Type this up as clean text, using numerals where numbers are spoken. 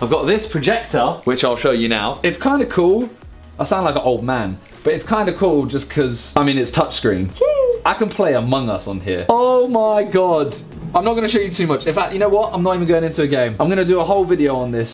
I've got this projector, which I'll show you now. It's kind of cool. I sound like an old man, but it's kind of cool just because, I mean, it's touchscreen. I can play Among Us on here. Oh my God. I'm not going to show you too much. In fact, you know what? I'm not even going into a game. I'm going to do a whole video on this